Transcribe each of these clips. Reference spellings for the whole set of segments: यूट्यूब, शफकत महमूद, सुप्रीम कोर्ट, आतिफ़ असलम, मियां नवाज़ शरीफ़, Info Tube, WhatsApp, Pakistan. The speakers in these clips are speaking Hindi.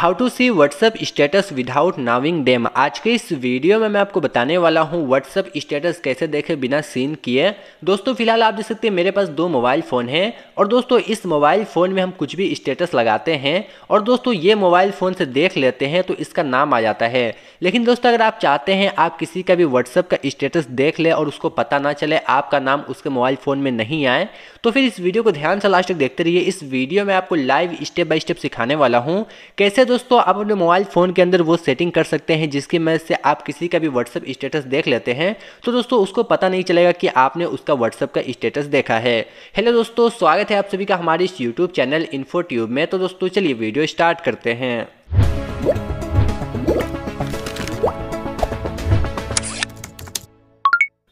How to see WhatsApp status without knowing them. आज के इस वीडियो में मैं आपको बताने वाला हूं व्हाट्सएप स्टेटस कैसे देखे बिना सीन किए। दोस्तों फिलहाल आप देख सकते हैं मेरे पास दो मोबाइल फ़ोन हैं और दोस्तों इस मोबाइल फ़ोन में हम कुछ भी स्टेटस लगाते हैं और दोस्तों ये मोबाइल फ़ोन से देख लेते हैं तो इसका नाम आ जाता है। लेकिन दोस्तों अगर आप चाहते हैं आप किसी का भी व्हाट्सएप का स्टेटस देख लें और उसको पता ना चले, आपका नाम उसके मोबाइल फ़ोन में नहीं आए, तो फिर इस वीडियो को ध्यान से लास्ट तक देखते रहिए। इस वीडियो में आपको लाइव स्टेप बाय स्टेप सिखाने वाला हूँ कैसे दोस्तों आप अपने मोबाइल फ़ोन के अंदर वो सेटिंग कर सकते हैं जिसकी मदद से आप किसी का भी व्हाट्सएप स्टेटस देख लेते हैं तो दोस्तों उसको पता नहीं चलेगा कि आपने उसका व्हाट्सएप का स्टेटस देखा है। हेलो दोस्तों, स्वागत है आप सभी का हमारे इस यूट्यूब चैनल इन्फो ट्यूब में। तो दोस्तों चलिए वीडियो स्टार्ट करते हैं।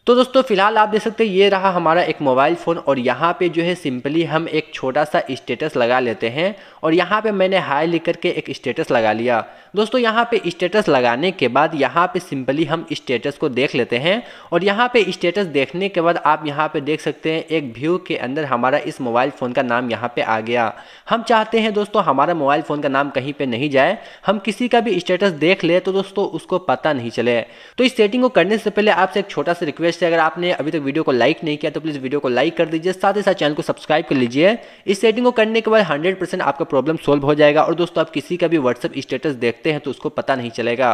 तो दोस्तों फिलहाल आप देख सकते हैं ये रहा हमारा एक मोबाइल फ़ोन और यहाँ पे जो है सिंपली हम एक छोटा सा स्टेटस लगा लेते हैं और यहाँ पे मैंने हाय लिख करके एक स्टेटस लगा लिया। दोस्तों यहाँ पे स्टेटस लगाने के बाद यहाँ पे सिंपली हम स्टेटस को देख लेते हैं और यहाँ पे स्टेटस देखने के बाद आप यहाँ पे देख सकते हैं एक व्यू के अंदर हमारा इस मोबाइल फ़ोन का नाम यहाँ पे आ गया। हम चाहते हैं दोस्तों हमारा मोबाइल फ़ोन का नाम कहीं पर नहीं जाए, हम किसी का भी स्टेटस देख ले तो दोस्तों उसको पता नहीं चले। तो इस सेटिंग को करने से पहले आपसे एक छोटा सा रिक्वेस्ट, अगर आपने अभी तक वीडियो को लाइक नहीं किया तो प्लीज वीडियो को लाइक कर दीजिए, साथ ही साथ चैनल को सब्सक्राइब कर लीजिए। इस सेटिंग को करने के बाद 100% आपका प्रॉब्लम सॉल्व हो जाएगा और दोस्तों आप किसी का भी व्हाट्सएप स्टेटस देखते हैं तो उसको पता नहीं चलेगा।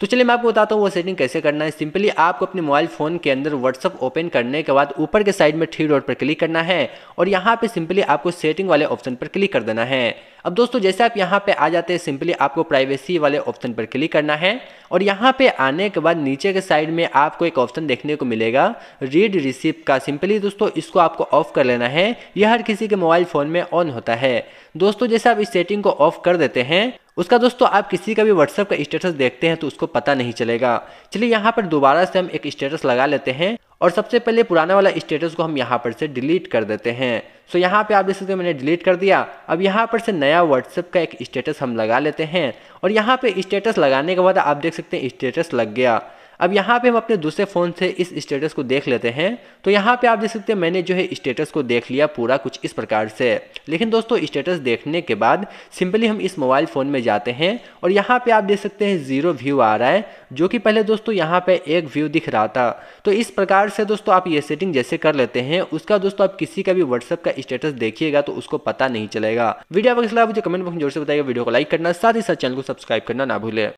तो चलिए मैं आपको बताता हूँ वो सेटिंग कैसे करना है। सिंपली आपको अपने मोबाइल फोन के अंदर व्हाट्सएप ओपन करने के बाद ऊपर के साइड में 3 डॉट पर क्लिक करना है और यहाँ पे सिंपली आपको सेटिंग वाले ऑप्शन पर क्लिक कर देना है। अब दोस्तों जैसे आप यहाँ पे आ जाते हैं सिंपली आपको प्राइवेसी वाले ऑप्शन पर क्लिक करना है और यहाँ पे आने के बाद नीचे के साइड में आपको एक ऑप्शन देखने को मिलेगा रीड रिसीप्ट का। सिंपली दोस्तों इसको आपको ऑफ कर लेना है, यह हर किसी के मोबाइल फ़ोन में ऑन होता है। दोस्तों जैसे आप इस सेटिंग को ऑफ कर देते हैं उसका दोस्तों आप किसी का भी व्हाट्सएप का स्टेटस देखते हैं तो उसको पता नहीं चलेगा। चलिए यहाँ पर दोबारा से हम एक स्टेटस लगा लेते हैं और सबसे पहले पुराना वाला स्टेटस को हम यहाँ पर से डिलीट कर देते हैं। सो यहाँ पे आप देख सकते हैं मैंने डिलीट कर दिया। अब यहाँ पर से नया व्हाट्सएप का एक स्टेटस हम लगा लेते हैं और यहाँ पे स्टेटस लगाने के बाद आप देख सकते हैं स्टेटस लग गया। अब यहाँ पे हम अपने दूसरे फ़ोन से इस स्टेटस को देख लेते हैं तो यहाँ पे आप देख सकते हैं मैंने जो है स्टेटस को देख लिया पूरा कुछ इस प्रकार से। लेकिन दोस्तों स्टेटस देखने के बाद सिंपली हम इस मोबाइल फ़ोन में जाते हैं और यहाँ पे आप देख सकते हैं 0 व्यू आ रहा है, जो कि पहले दोस्तों यहाँ पे 1 व्यू दिख रहा था। तो इस प्रकार से दोस्तों आप ये सेटिंग जैसे कर लेते हैं उसका दोस्तों आप किसी का भी व्हाट्सएप का स्टेटस देखिएगा तो उसको पता नहीं चलेगा। वीडियो आपको कैसा लगा मुझे कमेंट बॉक्स में जोर से बताइएगा, वीडियो को लाइक करना, साथ ही साथ चैनल को सब्सक्राइब करना ना भूलें।